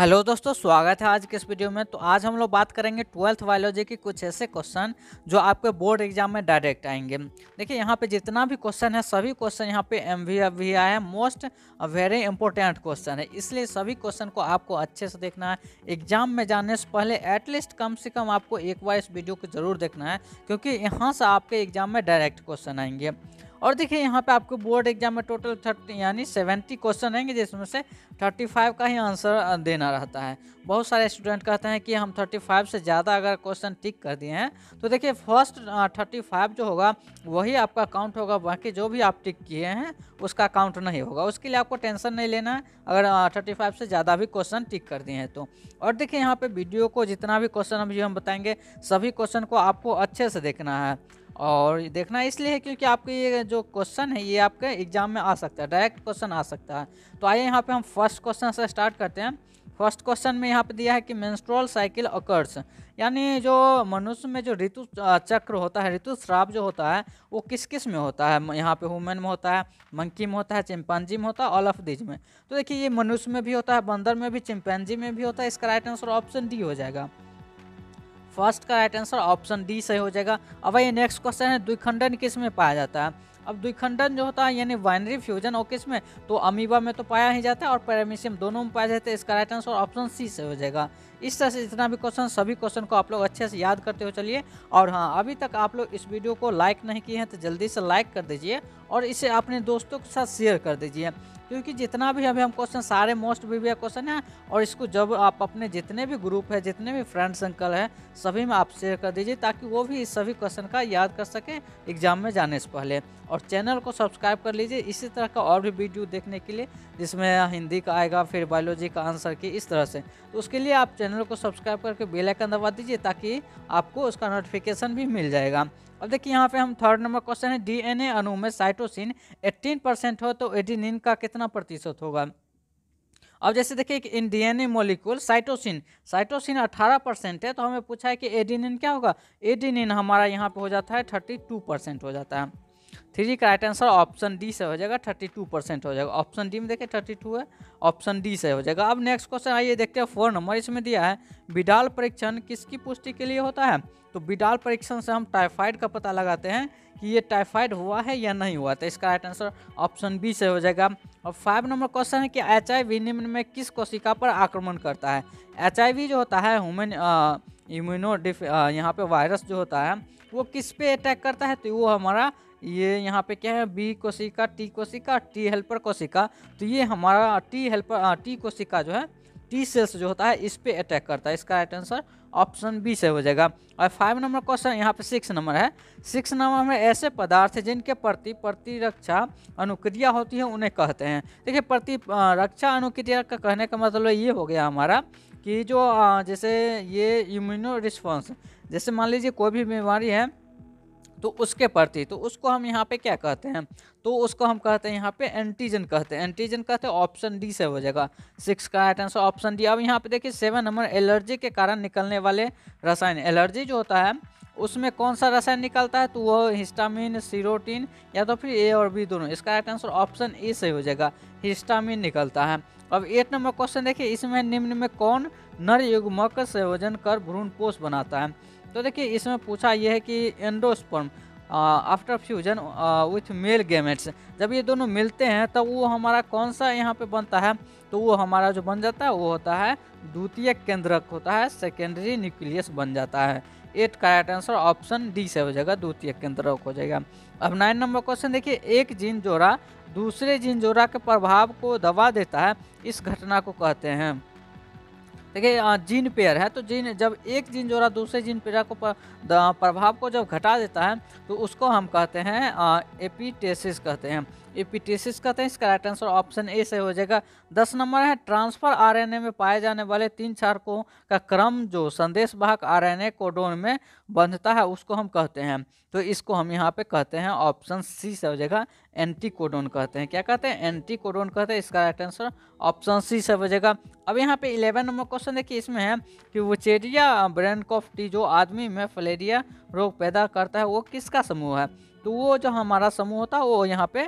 Hello दोस्तों, स्वागत है आज के इस वीडियो में। तो आज हम लोग बात करेंगे ट्वेल्थ बायोलॉजी के कुछ ऐसे क्वेश्चन जो आपके बोर्ड एग्जाम में डायरेक्ट आएंगे। देखिए यहाँ पे जितना भी क्वेश्चन है सभी क्वेश्चन यहाँ पे एमवीआई है, मोस्ट वेरी इंपॉर्टेंट क्वेश्चन है, इसलिए सभी क्वेश्चन को आपको अच्छे से देखना है। एग्जाम में जाने से पहले एटलीस्ट कम से कम आपको एक बार इस वीडियो को जरूर देखना है, क्योंकि यहाँ से आपके एग्जाम में डायरेक्ट क्वेश्चन आएंगे। और देखिए यहाँ पे आपको बोर्ड एग्जाम में टोटल 70 क्वेश्चन रहेंगे, जिसमें से 35 का ही आंसर देना रहता है। बहुत सारे स्टूडेंट कहते हैं कि हम 35 से ज़्यादा अगर क्वेश्चन टिक कर दिए हैं तो देखिए फर्स्ट 35 जो होगा वही आपका काउंट होगा, बाकी जो भी आप टिक किए हैं उसका काउंट नहीं होगा। उसके लिए आपको टेंशन नहीं लेना है अगर 35 से ज़्यादा भी क्वेश्चन टिक कर दिए हैं तो। और देखिए यहाँ पर वीडियो को जितना भी क्वेश्चन अभी हम बताएंगे सभी क्वेश्चन को आपको अच्छे से देखना है, और देखना इसलिए है क्योंकि आपके ये जो क्वेश्चन है ये आपके एग्जाम में आ सकता है, डायरेक्ट क्वेश्चन आ सकता है। तो आइए यहाँ पे हम फर्स्ट क्वेश्चन से स्टार्ट करते हैं। फर्स्ट क्वेश्चन में यहाँ पे दिया है कि मेंस्ट्रुअल साइकिल अकर्स, यानी जो मनुष्य में जो ऋतु चक्र होता है, ऋतु स्राव जो होता है वो किस किस में होता है। यहाँ पे ह्यूमन में होता है, मंकी में होता है, चिंपांजी में होता है, ऑल ऑफ दीज में। तो देखिए ये मनुष्य में भी होता है, बंदर में भी, चिंपांजी में भी होता है। इसका राइट आंसर ऑप्शन डी हो जाएगा। फर्स्ट का राइट आंसर ऑप्शन डी सही हो जाएगा। अब ये नेक्स्ट क्वेश्चन है, द्विखंडन किस में पाया जाता है। अब द्विखंडन जो होता है यानी बाइनरी फ्यूजन, और किस में, तो अमीबा में तो पाया ही जाता है और पैरामीशियम दोनों में पाया जाता है। इसका राइट आंसर ऑप्शन सी से हो जाएगा। इस तरह से जितना भी क्वेश्चन सभी क्वेश्चन को आप लोग अच्छे से याद करते हो चलिए। और हाँ, अभी तक आप लोग इस वीडियो को लाइक नहीं किए हैं तो जल्दी से लाइक कर दीजिए और इसे अपने दोस्तों के साथ शेयर कर दीजिए, क्योंकि जितना भी अभी हम क्वेश्चन सारे मोस्ट वीवीआई क्वेश्चन हैं। और इसको जब आप अपने जितने भी ग्रुप है, जितने भी फ्रेंड सर्कल है, सभी में आप शेयर कर दीजिए ताकि वो भी इस सभी क्वेश्चन का याद कर सकें एग्जाम में जाने से पहले। और चैनल को सब्सक्राइब कर लीजिए इसी तरह का और भी वीडियो देखने के लिए, जिसमें हिंदी का आएगा, फिर बायोलॉजी का आंसर की, इस तरह से। तो उसके लिए आप चैनल को सब्सक्राइब करके बेल आइकन दबा दीजिए ताकि आपको उसका नोटिफिकेशन भी मिल जाएगा। अब देखिए यहाँ पे हम थर्ड नंबर क्वेश्चन है, डीएनए अणु में साइटोसिन 18% हो तो एडेनिन का कितना प्रतिशत होगा। अब जैसे देखिए कि इन डीएनए मॉलिक्यूल साइटोसिन 18% है, तो हमें पूछा है कि एडेनिन क्या होगा। एडेनिन हमारा यहाँ पे हो जाता है 32% हो जाता है। 3 का राइट आंसर ऑप्शन डी से हो जाएगा, 32% हो जाएगा। ऑप्शन डी में देखिए 32 है, ऑप्शन डी से हो जाएगा। अब नेक्स्ट क्वेश्चन आइए देखते हैं 4 नंबर। इसमें दिया है बिडाल परीक्षण किसकी पुष्टि के लिए होता है। तो बिडाल परीक्षण से हम टाइफाइड का पता लगाते हैं कि ये टाइफाइड हुआ है या नहीं हुआ, तो इसका राइट आंसर ऑप्शन बी से हो जाएगा। और 5 नंबर क्वेश्चन है कि एचआईवी निम्न में किस कोशिका पर आक्रमण करता है। एचआईवी जो होता है ह्यूमन इम्यूनो यहाँ पे वायरस जो होता है वो किस पे अटैक करता है, तो वो हमारा ये यहाँ पे क्या है, बी कोशिका, टी कोशिका, टी हेल्पर कोशिका। तो ये हमारा टी कोशिका जो है, टी सेल्स जो होता है इस पे अटैक करता है। इसका राइट आंसर ऑप्शन बी से हो जाएगा। और 5 नंबर क्वेश्चन यहाँ पे 6 नंबर है। 6 नंबर में ऐसे पदार्थ है जिनके प्रति प्रतिरक्षा अनुक्रिया होती है उन्हें कहते हैं। देखिए प्रतिरक्षा अनुक्रिया का कहने का मतलब ये हो गया हमारा कि जो जैसे ये इम्यूनो रिस्पॉन्स, जैसे मान लीजिए कोई भी बीमारी है तो उसके प्रति, तो उसको हम यहाँ पे क्या कहते हैं, तो उसको हम कहते हैं यहाँ पे एंटीजन कहते हैं। एंटीजन कहते हैं, ऑप्शन डी से हो जाएगा। 6 का राइट आंसर ऑप्शन डी। अब यहाँ पे देखिए 7 नंबर, एलर्जी के कारण निकलने वाले रसायन। एलर्जी जो होता है उसमें कौन सा रसायन निकलता है, तो वो हिस्टामिन, सीरोटिन या तो फिर ए और बी दोनों। इसका राइट आंसर ऑप्शन ए से हो जाएगा, हिस्टामिन निकलता है। अब 8 नंबर क्वेश्चन देखिए, इसमें निम्न में कौन नर युग्मक संयोजन कर भ्रूणपोष बनाता है। तो देखिए इसमें पूछा यह है कि endosperm after fusion with male gametes, जब ये दोनों मिलते हैं तब वो हमारा कौन सा यहाँ पे बनता है, तो वो हमारा जो बन जाता है वो होता है द्वितीयक केंद्रक होता है, सेकेंडरी न्यूक्लियस बन जाता है। 8 का राइट आंसर ऑप्शन डी से हो जाएगा, द्वितीयक केंद्रक हो जाएगा। अब 9 नंबर क्वेश्चन देखिए, एक जीन जोड़ा दूसरे जीन जोड़ा के प्रभाव को दबा देता है, इस घटना को कहते हैं। देखिए जीन पेयर है, तो जीन जब एक जीन जोड़ा दूसरे जीन पेयर को प्रभाव को जब घटा देता है तो उसको हम कहते हैं एपिटेसिस कहते हैं, एपिटेसिस कहते हैं। इसका राइट आंसर ऑप्शन ए से हो जाएगा। 10 नंबर है, ट्रांसफर आरएनए में पाए जाने वाले 3 क्षारकों का क्रम जो संदेश वाहक आरएनए कोडोन में बंधता है उसको हम कहते हैं। तो इसको हम यहाँ पे कहते हैं ऑप्शन सी से हो जाएगा, एंटी कोडोन कहते हैं। क्या कहते हैं, एंटी कोडोन कहते हैं। इसका राइट आंसर ऑप्शन सी से हो जाएगा। अब यहाँ पे 11 नंबर क्वेश्चन देखिए, इसमें है कि वुचेरिया ब्रैनकॉफ्टी जो आदमी में फलेरिया रोग पैदा करता है वो किसका समूह है, तो वो जो हमारा समूह होता है वो यहाँ पे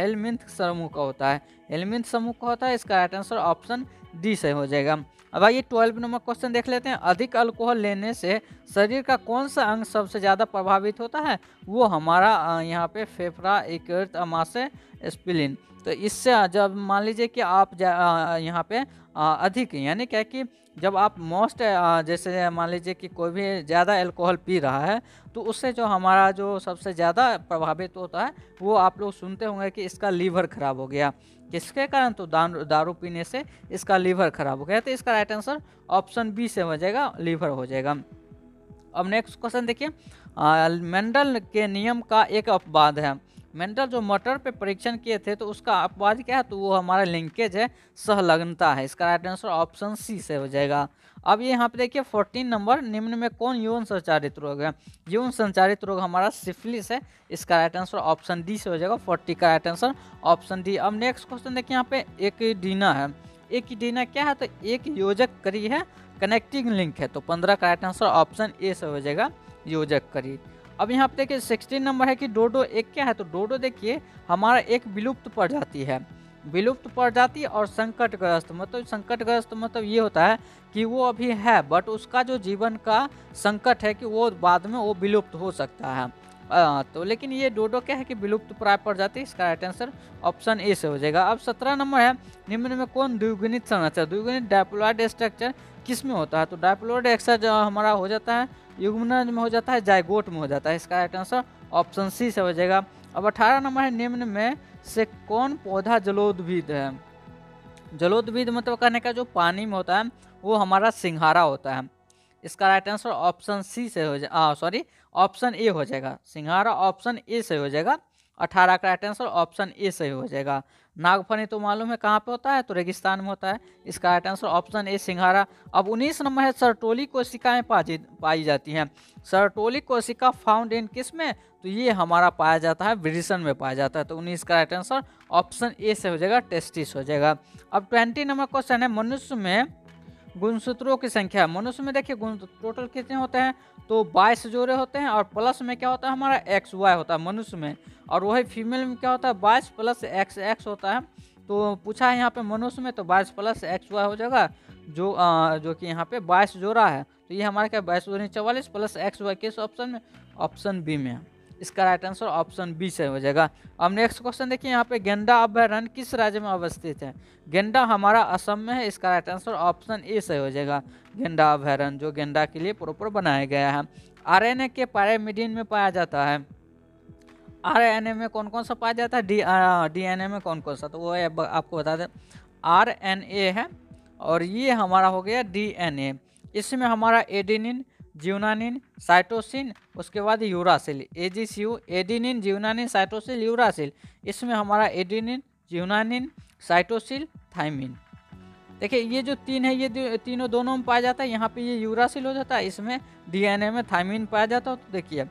हेलमिंथ समूह का होता है, हेलमिंथ समूह का होता है। इसका राइट आंसर ऑप्शन डी सही हो जाएगा। अब आइए 12 नंबर क्वेश्चन देख लेते हैं। अधिक अल्कोहल लेने से शरीर का कौन सा अंग सबसे ज़्यादा प्रभावित होता है? वो हमारा यहाँ पे फेफड़ा, यकृत, अमाशय, स्प्लीन। तो इससे जब मान लीजिए कि आप यहाँ पे अधिक यानी क्या कि जब आप मोस्ट जैसे मान लीजिए कि कोई भी ज़्यादा एल्कोहल पी रहा है तो उससे जो हमारा जो सबसे ज़्यादा प्रभावित होता है वो आप लोग सुनते होंगे कि इसका लीवर खराब हो गया। किसके कारण? तो दारू पीने से इसका लीवर खराब हो गया। तो इसका राइट आंसर ऑप्शन बी से हो जाएगा, लीवर हो जाएगा। अब नेक्स्ट क्वेश्चन देखिए, मेंडल के नियम का एक अपवाद है। मेंडल जो मटर पे परीक्षण किए थे तो उसका अपवाद क्या है? तो वो हमारा लिंकेज है, सहलग्नता है। इसका राइट आंसर ऑप्शन सी से हो जाएगा। अब ये यहाँ पे देखिए 14 नंबर, निम्न में कौन यौन संचारित रोग है? यौन संचारित रोग हमारा सिफिलिस है। इसका राइट आंसर ऑप्शन डी से हो जाएगा। 40 का राइट आंसर ऑप्शन डी। अब नेक्स्ट क्वेश्चन देखिए, यहाँ पे एक्टिना है। एक्टिना क्या है? तो एक योजक करी है, कनेक्टिंग लिंक है। तो 15 का राइट आंसर ऑप्शन ए से हो जाएगा, योजक करी। अब यहाँ पे देखिए 16 नंबर है कि डोडो एक क्या है? तो डोडो देखिए हमारा एक विलुप्त प्रजाति है, विलुप्त प्रजाति और संकटग्रस्त। मतलब संकटग्रस्त मतलब ये होता है कि वो अभी है बट उसका जो जीवन का संकट है कि वो बाद में वो विलुप्त हो सकता है। तो लेकिन ये डोडो क्या है कि विलुप्त प्राय प्रजाति। इसका राइट आंसर ऑप्शन ए से हो जाएगा। अब 17 नंबर है, निम्न में कौन द्विगुणित संरचना, द्विगुणित डायपोलॉइड स्ट्रक्चर किस में होता है? तो डायपोलॉइड एक्सर हमारा हो जाता है युग्मनज में, हो जाता है जायगोट में हो जाता है। इसका राइट आंसर ऑप्शन सी से हो जाएगा। अब 18 नंबर है, निम्न में से कौन पौधा जलोदभिद है? जलोदभिद मतलब कहने का जो पानी में होता है वो हमारा सिंघारा होता है। इसका राइट आंसर ऑप्शन सी से हो जाएगा, सॉरी ऑप्शन ए हो जाएगा। सिंघारा ऑप्शन ए से हो जाएगा। 18 का राइट आंसर ऑप्शन ए सही हो जाएगा। नागफनी तो मालूम है कहाँ पे होता है? तो रेगिस्तान में होता है। इसका राइट आंसर ऑप्शन ए सिंघारा। अब 19 नंबर है, सर्टोली कोशिकाएं पाई जाती हैं। सर्टोली कोशिका फाउंड इन किस में? तो ये हमारा पाया जाता है विरिसन में पाया जाता है। तो 19 का राइट आंसर ऑप्शन ए से हो जाएगा, टेस्टिस हो जाएगा। अब 20 नंबर क्वेश्चन है, मनुष्य में गुणसूत्रों की संख्या। मनुष्य में देखिए गुण टोटल कितने होते हैं? तो 22 जोड़े होते हैं और प्लस में क्या होता है हमारा एक्स वाई होता है मनुष्य में, और वही फीमेल में क्या होता है 22 प्लस एक्स एक्स होता है। तो पूछा है यहाँ पे मनुष्य में तो 22 प्लस एक्स वाई हो जाएगा जो कि यहाँ पे 22 जोड़ा है। तो ये हमारा क्या 22 दूनी 44 प्लस एक्स वाई किस ऑप्शन में? ऑप्शन बी में। इसका राइट आंसर ऑप्शन बी से हो जाएगा। अब नेक्स्ट क्वेश्चन देखिए, यहाँ पे गेंडा अभयारण्य किस राज्य में अवस्थित है? गेंडा हमारा असम में है। इसका राइट आंसर ऑप्शन ए से हो जाएगा, गेंडा अभयारण्य जो गेंडा के लिए प्रॉपर बनाया गया है। आरएनए के पैरामिडिन में पाया जाता है। आरएनए में कौन कौन सा पाया जाता है? डीएनए में कौन कौन सा? तो वो आपको बता दें, आरएनए है और ये हमारा हो गया डीएनए। इसमें हमारा एडेनिन, जियोनानिन, साइटोसिन, उसके बाद uracil, AGCU, adenine, guanine, cytosine, uracil. इसमें हमारा एडेनिन, जियोनानिन, साइटोसिल, थाइमिन। देखिए ये जो तीन है ये तीनों दोनों में पाया जाता है। यहाँ पे ये यूरासिल हो जाता है, इसमें डीएनए में थाइमिन पाया जाता है। तो देखिए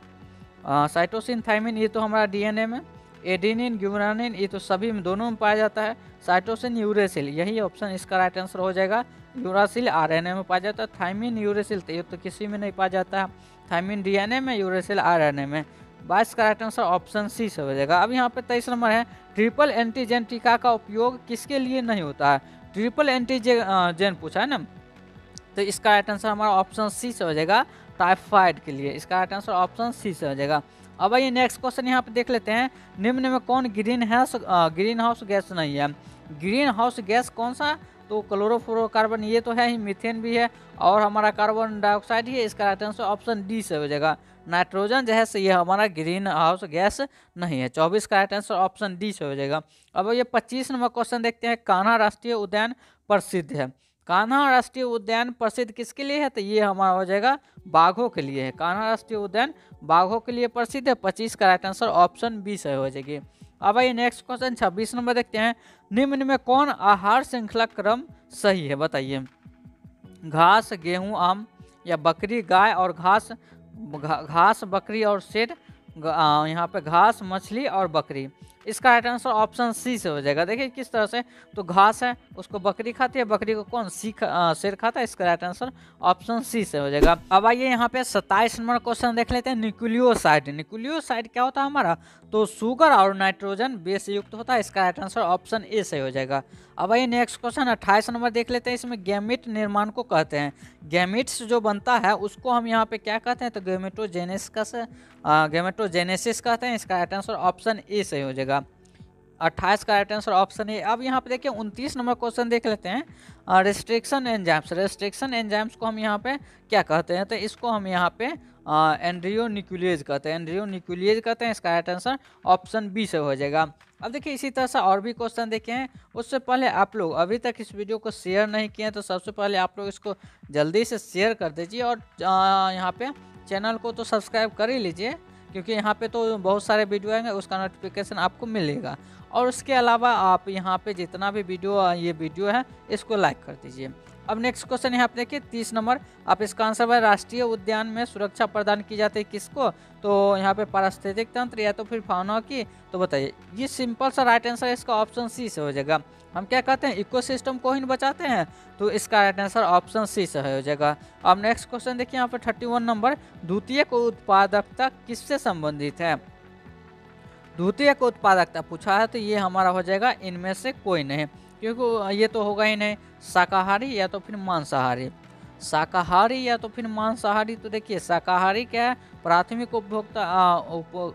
साइटोसिन, थाइमिन ये तो हमारा डीएनए में, एडेनिन, ग्यूरानिन ये तो सभी में दोनों में पाया जाता है, साइटोसिन, यूरेसिल यही ऑप्शन इसका राइट आंसर हो जाएगा। यूरासिल आरएनए में पाया जाता है, थाइमिन, यूरेसिल ये तो किसी में नहीं पाया जाता है, थाइमिन डीएनए में, यूरेसिल आरएनए में। 22 का राइट आंसर ऑप्शन सी से हो जाएगा। अब यहाँ पे 23 नंबर है, ट्रिपल एंटीजन टीका का उपयोग किसके लिए नहीं होता है? ट्रिपल एंटीजन पूछा है ना, तो इसका राइट आंसर हमारा ऑप्शन सी से हो जाएगा, टाइफाइड के लिए। इसका राइट आंसर ऑप्शन सी से हो जाएगा। अब आइए नेक्स्ट क्वेश्चन यहाँ पे देख लेते हैं, निम्न में कौन ग्रीन हाउस गैस नहीं है? ग्रीन हाउस गैस कौन सा? तो क्लोरोफ्लोरोकार्बन ये तो है ही, मीथेन भी है और हमारा कार्बन डाइऑक्साइड ही है। इसका राइट आंसर ऑप्शन डी से हो जाएगा। नाइट्रोजन जो है ये हमारा ग्रीन हाउस गैस नहीं है। 24 का राइट आंसर ऑप्शन डी से हो जाएगा। अब ये 25 नंबर क्वेश्चन देखते हैं, कान्हा राष्ट्रीय उद्यान प्रसिद्ध है। कान्हा राष्ट्रीय उद्यान प्रसिद्ध किसके लिए है? तो ये हमारा हो जाएगा बाघों के लिए है। कान्हा राष्ट्रीय उद्यान बाघों के लिए प्रसिद्ध है। 25 का राइट आंसर ऑप्शन बी सही हो जाएगी। अब आइए नेक्स्ट क्वेश्चन 26 नंबर देखते हैं, निम्न में कौन आहार श्रृंखला क्रम सही है? बताइए, घास, गेहूं, आम या बकरी, गाय और घास, घास, बकरी और शेर। यहाँ पे घास, मछली और बकरी। इसका राइट आंसर ऑप्शन सी से हो जाएगा। देखिए किस तरह से, तो घास है उसको बकरी खाती है, बकरी को कौन शेर खाता है। इसका राइट आंसर ऑप्शन सी से हो जाएगा। अब आइए यहाँ पे 27 नंबर क्वेश्चन देख लेते हैं, न्यूक्लियोसाइड। न्यूक्लियोसाइड क्या होता है हमारा, तो शुगर और नाइट्रोजन बेस युक्त होता है। इसका राइट आंसर ऑप्शन ए से हो जाएगा। अब आइए नेक्स्ट क्वेश्चन 28 नंबर देख लेते हैं। इसमें गैमेट निर्माण को कहते हैं, गैमेट्स जो बनता है उसको हम यहाँ पे क्या कहते हैं, तो गैमेटोजेनेसिस कहते हैं। इसका राइट आंसर ऑप्शन ए से हो जाएगा। 28 का राइट आंसर ऑप्शन ए। अब यहाँ पे देखिए 29 नंबर क्वेश्चन देख लेते हैं, रेस्ट्रिक्शन एंजाइम्स। रेस्ट्रिक्शन एंजाइम्स को हम यहाँ पे क्या कहते हैं, तो इसको हम यहाँ पे एंड्रियोन्यूक्लियेज कहते हैं, एंड्रियोन्यूक्लियेज कहते हैं। इसका राइट आंसर ऑप्शन बी से हो जाएगा। अब देखिए इसी तरह से और भी क्वेश्चन देखे हैं। उससे पहले आप लोग अभी तक इस वीडियो को शेयर नहीं किए हैं तो सबसे पहले आप लोग इसको जल्दी से शेयर कर दीजिए और यहाँ पे चैनल को तो सब्सक्राइब कर ही लीजिए, क्योंकि यहाँ पे तो बहुत सारे वीडियो आएंगे उसका नोटिफिकेशन आपको मिलेगा। और उसके अलावा आप यहाँ पे जितना भी वीडियो ये वीडियो है इसको लाइक कर दीजिए। अब नेक्स्ट क्वेश्चन यहाँ पे देखिए 30 नंबर। आप इसका आंसर है, राष्ट्रीय उद्यान में सुरक्षा प्रदान की जाती है किसको, तो यहाँ पे पारिस्थितिक तंत्र या तो फिर फाउना की, तो बताइए। ये सिंपल सा राइट आंसर इसका ऑप्शन सी से हो जाएगा। हम क्या कहते हैं, इकोसिस्टम को ही बचाते हैं, तो इसका राइट आंसर ऑप्शन सी से हो जाएगा। अब नेक्स्ट क्वेश्चन देखिए यहाँ पे 31 नंबर, द्वितीयक उत्पादकता किससे संबंधित है। द्वितीयक उत्पादकता पूछा है, तो ये हमारा हो जाएगा इनमें से कोई नहीं, क्योंकि ये तो होगा ही नहीं। शाकाहारी या तो फिर मांसाहारी, शाकाहारी या तो फिर मांसाहारी, तो देखिए शाकाहारी क्या है, प्राथमिक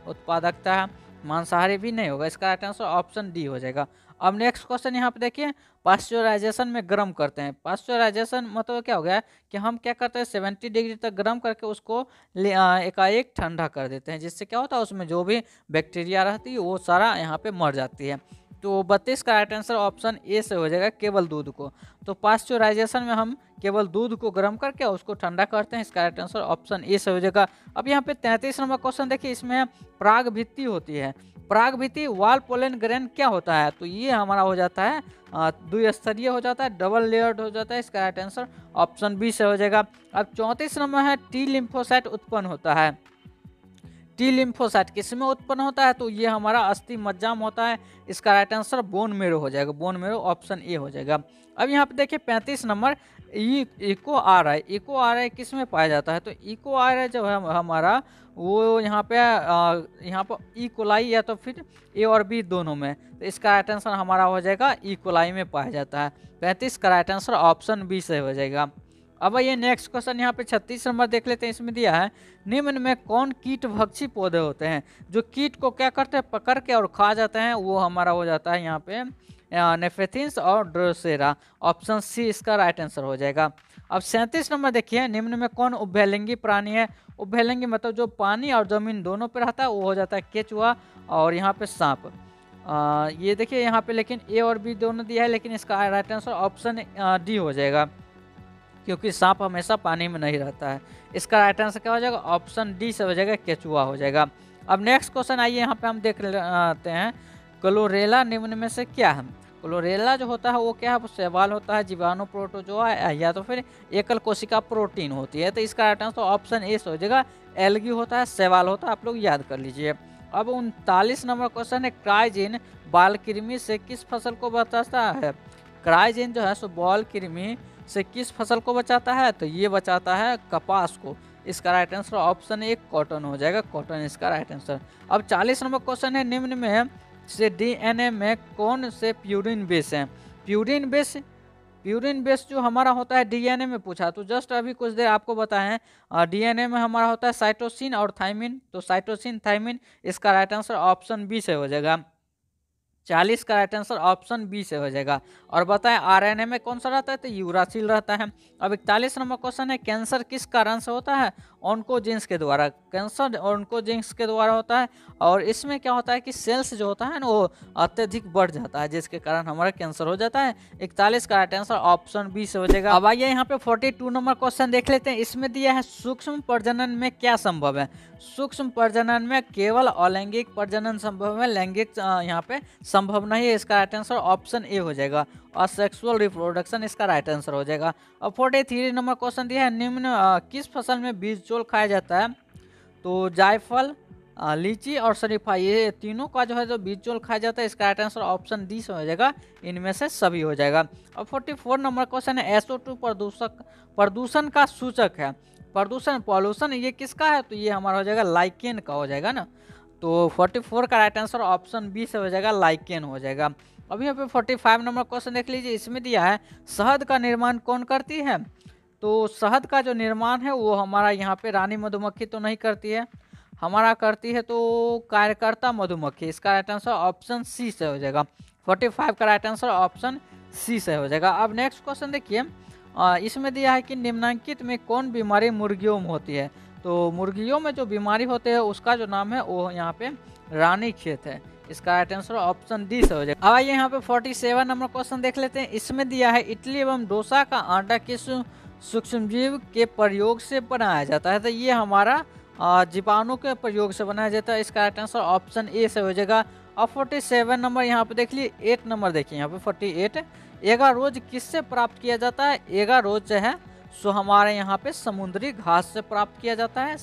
उत्पादकता है, मांसाहारी भी नहीं होगा। इसका राइट आंसर ऑप्शन डी हो जाएगा। अब नेक्स्ट क्वेश्चन यहाँ पे देखिए, पाश्चराइजेशन में गर्म करते हैं। पाश्चराइजेशन मतलब क्या हो गया कि हम क्या करते हैं 70 डिग्री तक गर्म करके उसको एकाएक ठंडा कर देते हैं, जिससे क्या होता है उसमें जो भी बैक्टीरिया रहती है वो सारा यहाँ पे मर जाती है। तो 32 का राइट आंसर ऑप्शन ए से हो जाएगा, केवल दूध को। तो पाश्चराइजेशन में हम केवल दूध को गर्म करके उसको ठंडा करते हैं। इसका राइट आंसर ऑप्शन ए से हो जाएगा। अब यहाँ पे 33 नंबर क्वेश्चन देखिए, इसमें परागभित्ति होती है। परागभित्ति वाल पोलन ग्रेन क्या होता है, तो ये हमारा हो जाता है द्विस्तरीय हो जाता है, डबल लेयर्ड हो जाता है। इसका राइट आंसर ऑप्शन बी से हो जाएगा। अब 34 नंबर है, टी लिम्फोसाइट उत्पन्न होता है। टी लिम्फोसाइट किसमें उत्पन्न होता है, तो ये हमारा अस्थि मज्जाम होता है। इसका राइट आंसर बोन मेरो हो जाएगा, बोन मेरो ऑप्शन ए हो जाएगा। अब यहाँ पे देखिए 35 नंबर, eco are I. Eco are आई किसमें पाया जाता है, तो इको आर आई जो है हमारा वो यहाँ पे ई कोलाई या तो फिर ए और बी दोनों में, तो इसका राइट आंसर हमारा हो जाएगा ई कोलाई में पाया जाता है। 35 का राइट आंसर ऑप्शन बी से हो जाएगा। अब ये नेक्स्ट क्वेश्चन यहाँ पे 36 नंबर देख लेते हैं। इसमें दिया है, निम्न में कौन कीटभक्षी पौधे होते हैं, जो कीट को क्या करते हैं पकड़ के और खा जाते हैं, वो हमारा हो जाता है यहाँ पे नेफेथिन्स और ड्रोसेरा। ऑप्शन सी इसका राइट आंसर हो जाएगा। अब 37 नंबर देखिए, निम्न में कौन उभयलिंगी प्राणी है। उभयलिंगी मतलब जो पानी और जमीन दोनों पे रहता है, वो हो जाता है केचुआ और यहाँ पे सांप। ये देखिए यहाँ पे लेकिन ए और बी दोनों दिया है, लेकिन इसका राइट आंसर ऑप्शन डी हो जाएगा, क्योंकि सांप हमेशा पानी में नहीं रहता है। इसका राइट आंसर क्या हो जाएगा, ऑप्शन डी से हो जाएगा, केचुआ हो जाएगा। अब नेक्स्ट क्वेश्चन आइए यहाँ पे हम देख लेते हैं, क्लोरेला निम्न में से क्या है। क्लोरेला जो होता है वो क्या है, वो शैवाल होता है, जीवाणु प्रोटोजोआ या तो फिर एकल कोशिका प्रोटीन होती है। तो इसका राइट आंसर ऑप्शन ए से हो जाएगा, एलगी होता है, शैवाल होता है, आप लोग याद कर लीजिए। अब 39 नंबर क्वेश्चन है, क्राइजिन बाल कृमि से किस फसल को बचाता है। क्राइजिन जो है सो बाल कृमि से किस फसल को बचाता है, तो ये बचाता है कपास को। इसका राइट आंसर ऑप्शन एक कॉटन हो जाएगा, कॉटन इसका राइट आंसर। अब 40 नंबर क्वेश्चन है, निम्न में से डीएनए में कौन से प्यूरिन बेस हैं। प्यूरिन बेस जो हमारा होता है डीएनए में पूछा, तो जस्ट अभी कुछ देर आपको बताएं डीएनए में हमारा होता है साइटोसिन और थाइमिन, तो साइटोसिन थाइमिन इसका राइट आंसर ऑप्शन बी से हो जाएगा। 40 का राइट आंसर ऑप्शन बी से हो जाएगा। और बताएं आरएनए में कौन सा रहता है, तो यूरासिल रहता है। अब 41 नंबर क्वेश्चन है, कैंसर किस कारण से होता है, ऑन्कोजीन्स के द्वारा। कैंसर ऑन्कोजीन्स के द्वारा होता है, और इसमें क्या होता है कि सेल्स जो होता है ना वो अत्यधिक बढ़ जाता है, जिसके कारण हमारा कैंसर हो जाता है। 41 का राइट आंसर ऑप्शन बी से हो जाएगा। अब आइए यहाँ पे 42 नंबर क्वेश्चन देख लेते हैं। इसमें दिया है, सूक्ष्म प्रजनन में क्या संभव है। सूक्ष्म प्रजनन में केवल अलैंगिक प्रजनन संभव है, लैंगिक यहाँ पे संभव नहीं है। इसका राइट आंसर ऑप्शन ए हो जाएगा, और सेक्सुअल रिप्रोडक्शन इसका राइट आंसर हो जाएगा। अब 43 नंबर क्वेश्चन दिया है, निम्न किस फसल में बीज चोल खाया जाता है, तो जायफल लीची और शरीफा, ये तीनों का जो है जो बीचोल खाया जाता है। इसका राइट आंसर ऑप्शन डी से हो जाएगा, इनमें से सभी हो जाएगा। और 44 नंबर क्वेश्चन है SO2 प्रदूषण का सूचक है। प्रदूषण पॉल्यूशन ये किसका है, तो ये हमारा हो जाएगा लाइकेन का हो जाएगा ना। तो 44 का राइट आंसर ऑप्शन बी से हो जाएगा, लाइकेन हो जाएगा। अभी यहाँ पे 45 नंबर क्वेश्चन देख लीजिए, इसमें दिया है शहद का निर्माण कौन करती है। तो शहद का जो निर्माण है वो हमारा यहाँ पे रानी मधुमक्खी तो नहीं करती है, हमारा करती है तो कार्यकर्ता मधुमक्खी। इसका राइट आंसर ऑप्शन सी से हो जाएगा। 45 का राइट आंसर ऑप्शन सी से हो जाएगा। अब नेक्स्ट क्वेश्चन देखिए, इसमें दिया है कि निम्नांकित में कौन बीमारी मुर्गियों में होती है। तो मुर्गियों में जो बीमारी होती है उसका जो नाम है वो यहाँ पे रानीखेत है। इसका राइट आंसर ऑप्शन डी से हो जाएगा। अब आइए यहाँ पे 47 नंबर क्वेश्चन देख लेते हैं। इसमें दिया है इडली एवं डोसा का आटा किस सूक्ष्मजीव के प्रयोग से बनाया जाता है। तो ये हमारा जीवाणु के प्रयोग से बनाया जाता है। इसका राइट आंसर ऑप्शन ए से हो जाएगा। और 47 नंबर यहाँ पे देख लीजिए, 8 नंबर देखिए यहाँ पे 48, एगारोज किससे प्राप्त किया जाता है। एगारोज जो है सो हमारे यहाँ पे समुद्री घास से प्राप्त किया जाता है,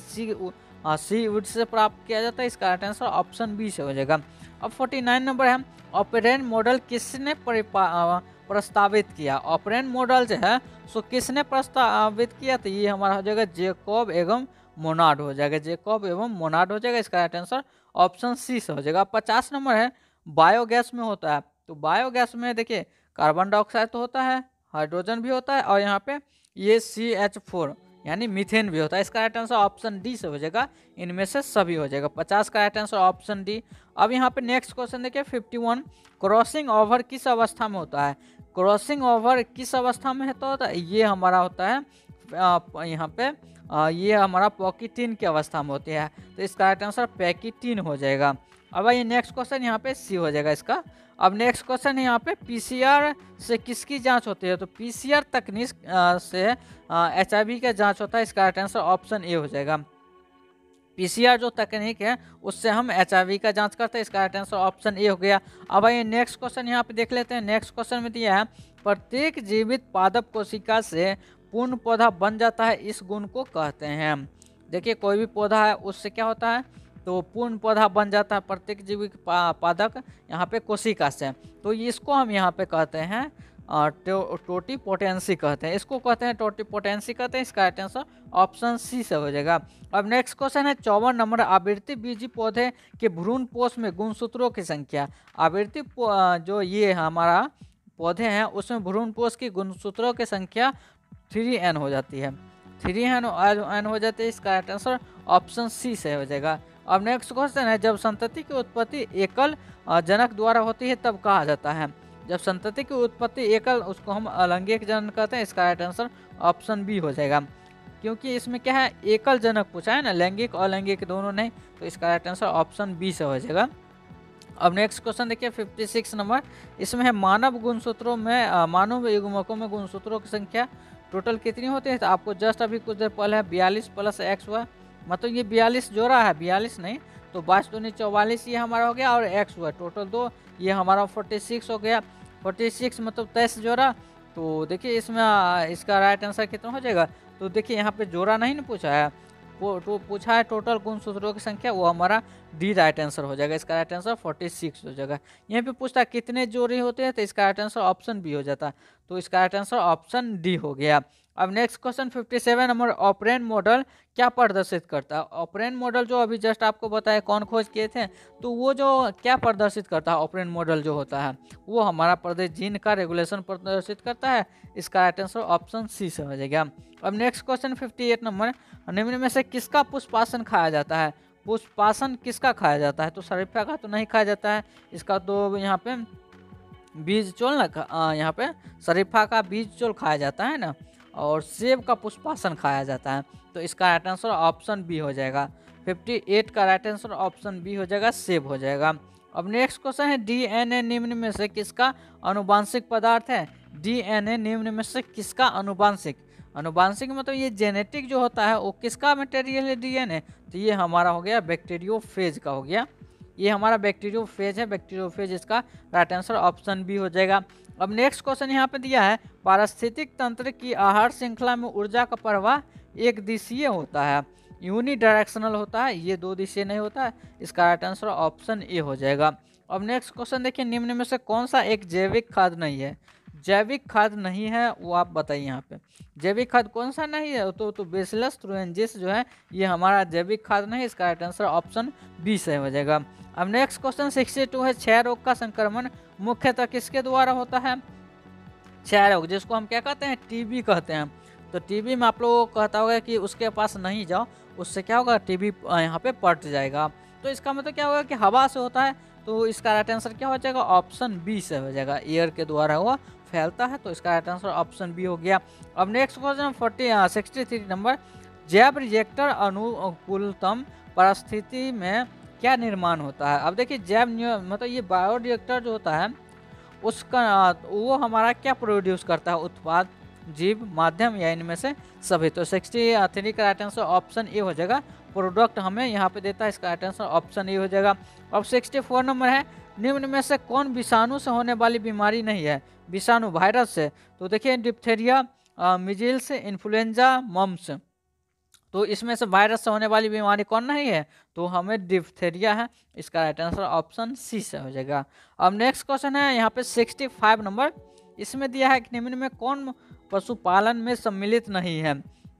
सीवुड से प्राप्त किया जाता है। इसका राइट आंसर ऑप्शन बी से हो जाएगा। अब 49 नंबर है, ऑपरेंट मॉडल किसने प्रस्तावित किया। ऑपरेंट मॉडल जो है सो किसने प्रस्तावित किया, तो ये हमारा हो जाएगा जेकब एवं मोनाड हो जाएगा, जेकब एवं मोनाड हो जाएगा। इसका राइट आंसर ऑप्शन सी से हो जाएगा। 50 नंबर है, बायोगैस में होता है। तो बायोगैस में देखिए कार्बन डाइऑक्साइड तो होता है, हाइड्रोजन भी होता है, और यहाँ पे ये CH4 यानी मीथेन भी होता है। इसका राइट आंसर ऑप्शन डी से हो जाएगा, इनमें से सभी हो जाएगा। 50 का राइट आंसर ऑप्शन डी। अब यहाँ पे नेक्स्ट क्वेश्चन देखिए 51, क्रॉसिंग ओवर किस अवस्था में होता है। क्रॉसिंग ओवर किस अवस्था में है, तो ये हमारा होता है यहाँ पे ये हमारा पॉकेटिन की अवस्था में होती है। तो इसका राइट आंसर पैकेटिन हो जाएगा। अब ये नेक्स्ट क्वेश्चन यहाँ पे सी हो जाएगा इसका। अब नेक्स्ट क्वेश्चन है यहाँ पे PCR से किसकी जांच होती है। तो PCR तकनीक से HIV का जांच होता है। इसका राइट आंसर ऑप्शन ए हो जाएगा। PCR जो तकनीक है उससे हम HIV का जांच करते हैं। इसका राइट आंसर ऑप्शन ए हो गया। अब आइए नेक्स्ट क्वेश्चन यहाँ पे देख लेते हैं। नेक्स्ट क्वेश्चन में दिया है प्रत्येक जीवित पादप कोशिका से पूर्ण पौधा बन जाता है, इस गुण को कहते हैं। देखिए कोई भी पौधा है उससे क्या होता है, तो पूर्ण पौधा बन जाता है प्रत्येक जीवित पादक यहाँ पे कोशिका से। तो इसको हम यहाँ पे कहते हैं टोटीपोटेंसी कहते हैं, इसको कहते हैं टोटीपोटेंसी कहते हैं। इसका राइट आंसर ऑप्शन सी से हो जाएगा। अब नेक्स्ट क्वेश्चन है 54 नंबर, आवृत्ति बीजी पौधे के भ्रूण पोष में गुणसूत्रों की संख्या। आवृत्ति जो ये हमारा पौधे हैं उसमें भ्रूण पोष की गुणसूत्रों की संख्या 3n हो जाती है, 3n हो जाती है। इसका राइट आंसर ऑप्शन सी से हो जाएगा। अब नेक्स्ट क्वेश्चन है, जब संतति की उत्पत्ति एकल जनक द्वारा होती है तब कहा जाता है। जब संतति की उत्पत्ति एकल, उसको हम अलैंगिक जनन कहते हैं। इसका राइट आंसर ऑप्शन बी हो जाएगा, क्योंकि इसमें क्या है एकल जनक पूछा है ना, लैंगिक और अलैंगिक दोनों नहीं। तो इसका राइट आंसर ऑप्शन बी से हो जाएगा। अब नेक्स्ट क्वेश्चन देखिए 56 नंबर, इसमें है मानव गुणसूत्रों में मानव युग्मकों में गुणसूत्रों की संख्या टोटल कितनी होती है। तो आपको जस्ट अभी कुछ देर पहले 42 + x हुआ, मतलब ये 42 जोड़ा है, 42 नहीं तो 22×2 = 44 ये हमारा हो गया, और x हुआ टोटल 2, ये हमारा 46 हो गया। 46 मतलब 23 जोड़ा। तो देखिए इसमें इसका राइट आंसर कितना हो जाएगा। तो देखिए यहाँ पे जोड़ा नहीं ना पूछा है, वो तो पूछा है टोटल गुणसूत्रों की संख्या, वो हमारा डी राइट आंसर हो जाएगा। इसका राइट आंसर 46 हो जाएगा। यहाँ पे पूछता है कितने जोड़े होते हैं, तो इसका राइट आंसर ऑप्शन बी हो जाता है। तो इसका राइट आंसर ऑप्शन डी हो गया। अब नेक्स्ट क्वेश्चन 57 नंबर, ऑपरेंट मॉडल क्या प्रदर्शित करता है। ऑपरेंट मॉडल जो अभी जस्ट आपको बताया कौन खोज किए थे, तो वो जो क्या प्रदर्शित करता है, ऑपरेंट मॉडल जो होता है वो हमारा प्रदेश जीन का रेगुलेशन प्रदर्शित करता है। इसका राइट आंसर ऑप्शन सी से हो जाएगा। अब नेक्स्ट क्वेश्चन 58 नंबर, निम्न में से किसका पुष्पासन खाया जाता है। पुष्पासन किसका खाया जाता है, तो शरीफा का तो नहीं खाया जाता है। इसका तो यहाँ पे बीज चोल ना, यहाँ पे शरीफा का बीज चोल खाया जाता है ना, और सेब का पुष्पासन खाया जाता है। तो इसका राइट आंसर ऑप्शन बी हो जाएगा। 58 का राइट आंसर ऑप्शन बी हो जाएगा, सेब हो जाएगा। अब नेक्स्ट क्वेश्चन है DNA निम्न में से किसका अनुवांशिक पदार्थ है। DNA निम्न में से किसका अनुवांशिक मतलब ये जेनेटिक जो होता है वो किसका मटेरियल है DNA, तो ये हमारा हो गया बैक्टीरियोफेज का हो गया, ये हमारा बैक्टीरियोफेज है, बैक्टीरियोफेज। इसका राइट आंसर ऑप्शन बी हो जाएगा। अब नेक्स्ट क्वेश्चन यहाँ पे दिया है, पारिस्थितिक तंत्र की आहार श्रृंखला में ऊर्जा का प्रवाह एक दिशीय होता है। यूनिडायरेक्शनल होता है, ये दो दिशे नहीं होता है। इसका राइट आंसर ऑप्शन ए हो जाएगा। अब नेक्स्ट क्वेश्चन देखिए, निम्न में से कौन सा एक जैविक खाद नहीं है? जैविक खाद नहीं है वो आप बताइए। यहाँ पे जैविक खाद कौन सा नहीं है? तो बेसिलस थ्रुएंजिस जो है ये हमारा जैविक खाद नहीं है। इसका राइट आंसर ऑप्शन बी सही हो जाएगा। अब नेक्स्ट क्वेश्चन 62 है, क्षय रोग का संक्रमण मुख्यतः किसके द्वारा होता है? क्षय रोग जिसको हम क्या कहते हैं, टीबी कहते हैं। तो टीबी में आप लोगों को कहता होगा कि उसके पास नहीं जाओ, उससे क्या होगा, टीबी यहाँ पे पट जाएगा। तो इसका मतलब क्या होगा कि हवा से होता है। तो इसका राइट आंसर क्या हो जाएगा, ऑप्शन बी से हो जाएगा, एयर के द्वारा हुआ फैलता है। तो इसका राइट आंसर ऑप्शन बी हो गया। अब नेक्स्ट क्वेश्चन 63 नंबर, जैव रिएक्टर अनुकूलतम परिस्थिति में क्या निर्माण होता है? अब देखिए जैव मतलब ये बायो रिएक्टर जो होता है उसका वो हमारा क्या प्रोड्यूस करता है, उत्पाद, जीव, माध्यम या इनमें से सभी। तो 63 का राइट आंसर ऑप्शन ए हो जाएगा, प्रोडक्ट हमें यहाँ पे देता है। इसका राइट आंसर ऑप्शन ए हो जाएगा। अब 64 नंबर है, निम्न में से कौन विषाणु से होने वाली बीमारी नहीं है? विषाणु, वायरस से। तो देखिए डिप्थेरिया, मिजिल्स, इन्फ्लुएंजा, मम्स। तो इसमें से वायरस से होने वाली बीमारी कौन नहीं है? तो हमें डिप्थेरिया है। इसका राइट आंसर ऑप्शन सी से हो जाएगा। अब नेक्स्ट क्वेश्चन है यहाँ पे 65 नंबर, इसमें दिया है कि निम्न में कौन पशुपालन में सम्मिलित नहीं है?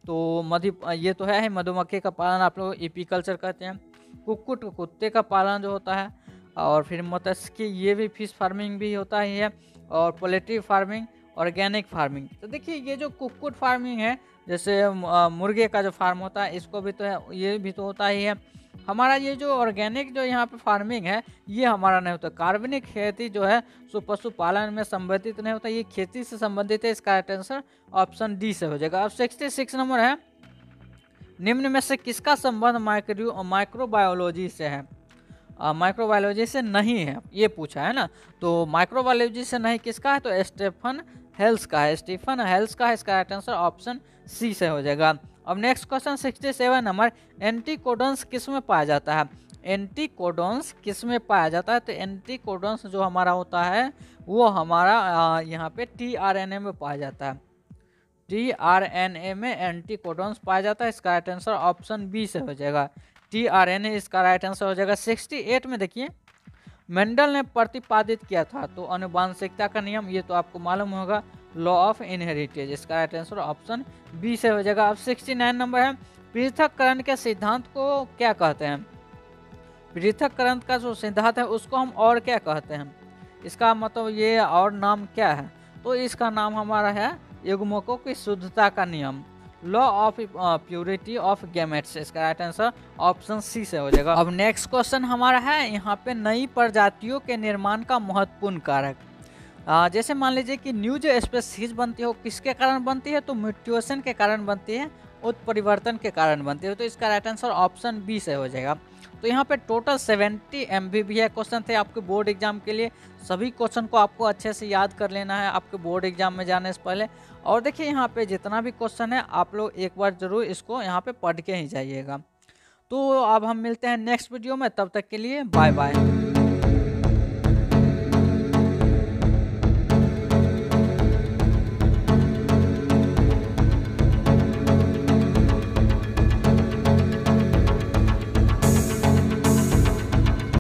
तो ये तो है मधुमक्खी का पालन, आप लोग एपीकल्चर कहते हैं, कुक्कुट कुत्ते का पालन जो होता है, और फिर मत्स्य की ये भी फिश फार्मिंग भी होता ही है, और पोल्ट्री फार्मिंग, ऑर्गेनिक फार्मिंग। तो देखिए ये जो कुक्कुट फार्मिंग है, जैसे मुर्गे का जो फार्म होता है, इसको भी तो है, ये भी तो होता ही है हमारा। ये जो ऑर्गेनिक जो यहाँ पे फार्मिंग है ये हमारा नहीं होता। कार्बनिक खेती जो है सो पशुपालन में संबंधित नहीं होता, ये खेती से संबंधित है। इसका आंसर ऑप्शन डी से हो जाएगा। अब 66 नंबर है, निम्न में से किसका संबंध माइक्रोबायोलॉजी से है? माइक्रोबायोलॉजी से नहीं है, ये पूछा है ना। तो माइक्रोबायोलॉजी से नहीं किसका है? तो स्टीफन हेल्स का है, स्टीफन हेल्स का है। इसका राइट आंसर ऑप्शन सी से हो जाएगा। अब नेक्स्ट क्वेश्चन 67 नंबर, एंटीकोडन्स किस में पाया जाता है? एंटीकोडन्स किस में पाया जाता है? तो एंटीकोडन्स जो हमारा होता है वो हमारा यहाँ पे टीआरएनए में पाया जाता है, टीआरएनए में एंटीकोडन्स पाया जाता है। इसका राइट आंसर ऑप्शन बी से हो जाएगा, टीआरएनए इसका राइट आंसर हो जाएगा। 68 में देखिए, मेंडल ने प्रतिपादित किया था तो अनुवांशिकता का नियम, ये तो आपको मालूम होगा, लॉ ऑफ इनहेरिटेज। इसका राइट आंसर ऑप्शन बी से हो जाएगा। अब 69 नंबर है, पृथक्करण के सिद्धांत को क्या कहते हैं? पृथक्करण का जो सिद्धांत है उसको हम और क्या कहते हैं? इसका मतलब ये और नाम क्या है? तो इसका नाम हमारा है युग्मकों की शुद्धता का नियम, law of purity of gametes. इसका राइट आंसर ऑप्शन सी से हो जाएगा। अब नेक्स्ट क्वेश्चन हमारा है यहाँ पे, नई प्रजातियों के निर्माण का महत्वपूर्ण कारक। जैसे मान लीजिए कि न्यू जो स्पीशीज बनती है वो किसके कारण बनती है? तो म्यूटेशन के कारण बनती है, उत्परिवर्तन के कारण बनती है। तो इसका राइट आंसर ऑप्शन बी से हो जाएगा। तो यहाँ पे टोटल 70 MBBI क्वेश्चन थे आपके बोर्ड एग्जाम के लिए। सभी क्वेश्चन को आपको अच्छे से याद कर लेना है आपके बोर्ड एग्जाम में जाने से पहले। और देखिए यहाँ पे जितना भी क्वेश्चन है आप लोग एक बार जरूर इसको यहाँ पे पढ़ के ही जाइएगा। तो अब हम मिलते हैं नेक्स्ट वीडियो में, तब तक के लिए बाय बाय।